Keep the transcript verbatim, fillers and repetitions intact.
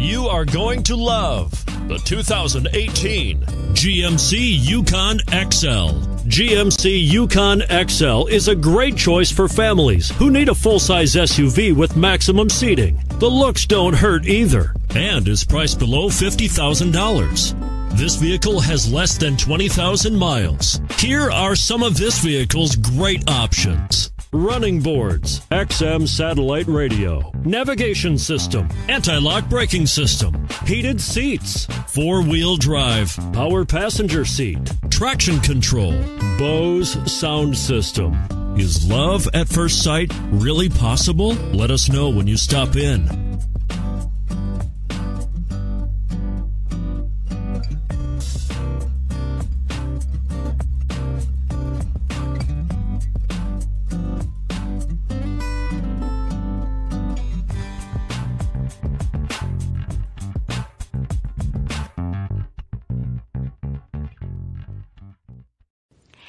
you are going to love the two thousand eighteen G M C Yukon X L. G M C Yukon X L is a great choice for families who need a full-size S U V with maximum seating. The looks don't hurt either, and is priced below fifty thousand dollars. This vehicle has less than twenty thousand miles. Here are some of this vehicle's great options: running boards, X M satellite radio, navigation system, anti-lock braking system, heated seats, four-wheel drive, power passenger seat, traction control, Bose sound system. Is love at first sight really possible? Let us know when you stop in.